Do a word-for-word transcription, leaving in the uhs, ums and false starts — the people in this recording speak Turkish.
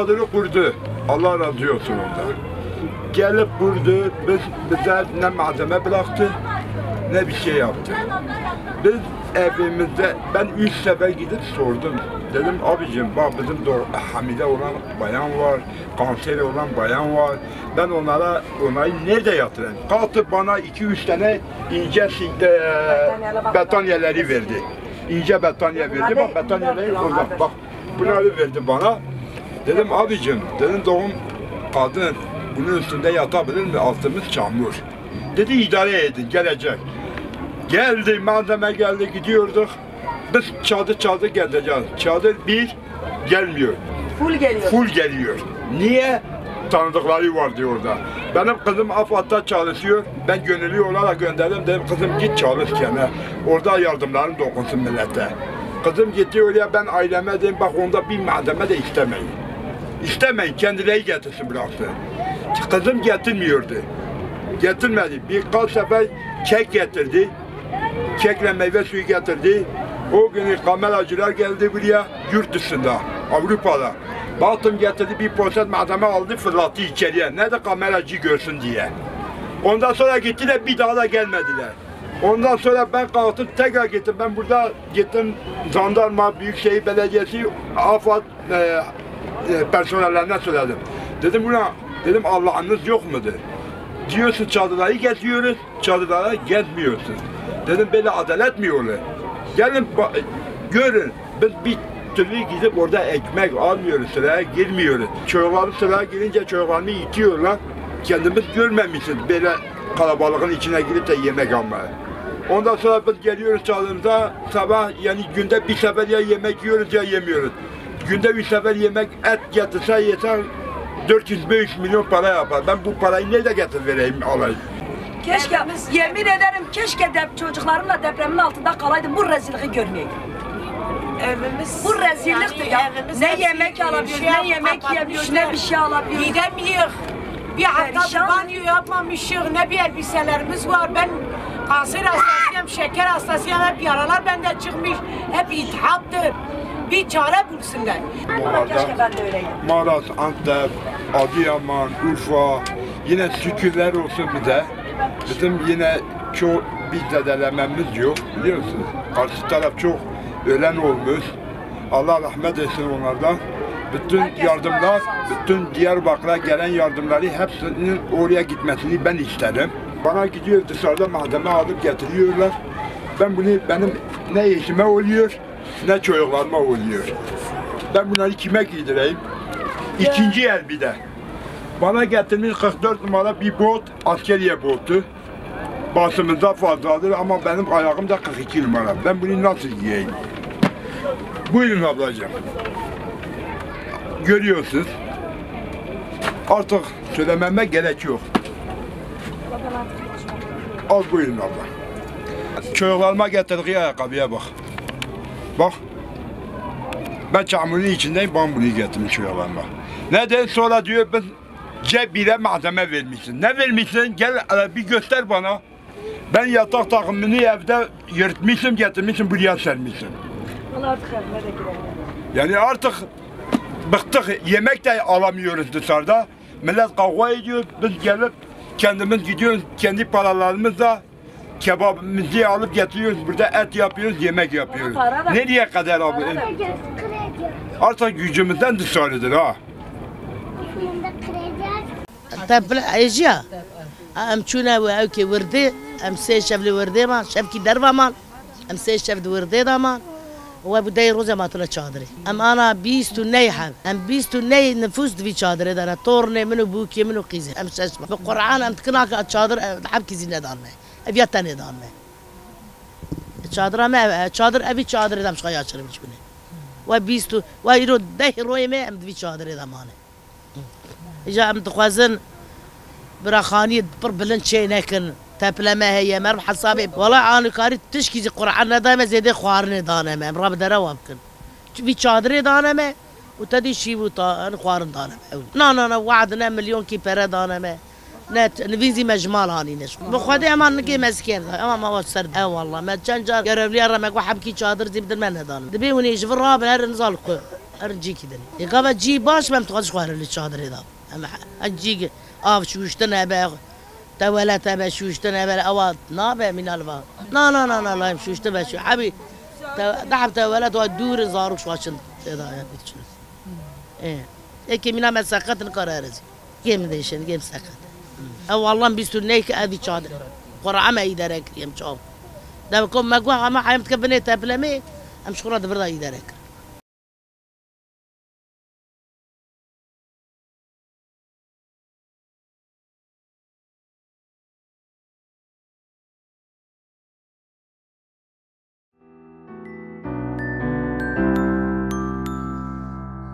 Adını kurdu. Allah razı olsun ondan. Gelip kurdu. Biz, bize ne malzeme bıraktı, ne bir şey yaptı. Biz evimizde, ben üç sefer gidip sordum. Dedim abicim bak bizim doğru, hamile olan bayan var, kanseri olan bayan var. Ben onlara, onayı nerede yatırayım? Kalktı bana iki üç tane ince betonyeleri verdi. İnce betonye verdi, bak betonyeleri oradan. Bak bunları verdi bana. Dedim abicim, dedim doğum kadın bunun üstünde yatabilir mi? Altımız çamur. Dedi idare edin, gelecek. Geldi, malzeme geldi, gidiyorduk. Biz çadır çadır geleceğiz. Çadır bir gelmiyor. Full geliyor. Full geliyor. Niye? Tanıdıkları var diyor orada. Benim kızım AFAD'da çalışıyor. Ben gönüllü olarak gönderdim. Dedim kızım git çalış gene. Orada yardımlarım dokunsun millete. Kızım gitti oraya, ben aileme dedim bak onda bir malzeme de istemeyin. İstemeyin, kendileri getirsin bıraksın. Kızım getirmiyordu. Getirmedi. Birkaç sefer kek getirdi. Kekle meyve suyu getirdi. O gün kameracılar geldi buraya, yurt dışında, Avrupa'da. Baktım getirdi bir poşet malzeme aldı, fırlattı içeriye. Ne de kameracı görsün diye. Ondan sonra gittiler, bir daha da gelmediler. Ondan sonra ben kalktım, tekrar gittim. Ben burada gittim, Jandarma, Büyükşehir Belediyesi, AFAD e, e, personellerine söyledim. Dedim buna, dedim Allah'ınız yok mudur? Diyorsun çadırları getiriyoruz, çadırlara gelmiyorsun. Dedim böyle adalet mi olur? Gelin görün, biz bir türlü gidip orada ekmek almıyoruz, sıraya girmiyoruz. Çocukları sıraya girince çocuklarını itiyorlar. Kendimiz görmemişiz böyle kalabalığın içine girip de yemek almaya. Ondan sonra biz geliyoruz çadırımıza, sabah yani günde bir sefer ya yemek yiyoruz ya yemiyoruz. Günde bir sefer yemek et getirse yesen dört yüz beş milyon para yapar. Ben bu parayı nerede getir vereyim alayım? Keşke, yemin ederim keşke de, çocuklarımla depremin altında kalaydım, bu rezilliği görmeyeydim. Evimiz, bu rezilliktir yani ya. Evimiz ne yemek alabiliyoruz, şey ne yemek yiyebiliyoruz, ne bir şey alabiliyoruz. Gidemiyor. Bir hafta banyo yapmamışız, ne bir elbiselerimiz var. Ben kanser hastasıyım, şeker hastasıyım, hep yaralar bende çıkmış, hep iltihaptır. Bir çare bulsunlar. Keşke ben de öyleydim. Maras, Antep, Adıyaman, Urfa, yine şükürler olsun bize. Bizim yine çok bir zedelememiz yok, biliyorsunuz. Karşı taraf çok ölen olmuş. Allah rahmet etsin onlardan. Bütün yardımlar, bütün Diyarbakır'a gelen yardımları hepsinin oraya gitmesini ben isterim. Bana gidiyor dışarıda malzeme alıp getiriyorlar. Ben bunu, benim ne eşime oluyor, ne çocuklarıma oluyor. Ben bunları kime giydireyim? İkinci el bir de. Bana getirmiş kırk dört numara bir bot, askeriye botu. Basımızda fazladır ama benim ayağım da kırk iki numara. Ben bunu nasıl giyeyim? Buyurun ablacığım. Görüyorsunuz. Artık söylememe gerek yok. Al buyurun abla. Çocuklarıma getirdiği ayakkabıya bak. Bak. Ben çamurun içindeyim, ben bunu getirdim çocuklarıma. Neden sonra diyor ben cebire malzeme vermişsin. Ne vermişsin? Gel bir göster bana. Ben yatak takımını evde yırtmışım, getirmişim, buraya sermişim. Vallahi artık evime de girelim. Yani artık bıktık, yemek de alamıyoruz dışarıda. Millet kavga ediyor, biz gelip kendimiz gidiyoruz, kendi paralarımızla kebabımızı alıp getiriyoruz, burada et yapıyoruz, yemek yapıyoruz. Nereye kadar abi? Artık gücümüzden dışarıdır ha. طب اجيا ام چونه و او کی ورده ام سه شفل ورده ما شفکی درو ما ام سه شفل ورده دما و بدای روزه ما تل چادری ام انا بیست نیحم ام بیست نی نفوس دوی چادری دنا تورنه منو بوکی منو قیزه ام شش قرآن ام تکناک چادر حب کی زینه دارنه ابیا تنه دارنه چادر ما چادر ابی چادر دم شقیا چرم چونه و بیست و ایرو ده روی ما ام دوی چادری دمانه اجا ام تخوازن براخاني بر بلند شيء لكن تبلمه هي مرب حصابي والله انا قريت تشكي قرعنا دائما زيد خوارني دانا ما رب دروابكن في تشادري دانا ما وتدي شي وطا خوارن دانا لا لا لا وعدنا مليون كي برا دانا ما نت نفيزي مجمال هاني نش بخدي امان كي مسكين اما ما وصرد اه والله ما تشنجر قرب لي راه ما حبكي تشادر زي بدل ما نهضر دبيوني جبر راه بالنزال ارجی کدن. یکا و جی باش مم تقدش خواه رلی چادر ایدا. اما اجی آب شوشتن ابر تولت ابر شوشتن ابر آواد نابه من الوا. نه نه نه نه نه شوشتن ابر شو عبی دعم تولت و دور زارو شواشند ایدا یاد بیشتر. ای یکی مینا مسکت نکاره رزی. گم دیشند گم سکت. اولان بیست نیک ادی چادر. قرعم ایداره کریم چاو. دبکم مگوه اما حیم تکبنه تبلمه. امشکرات بردا ایداره.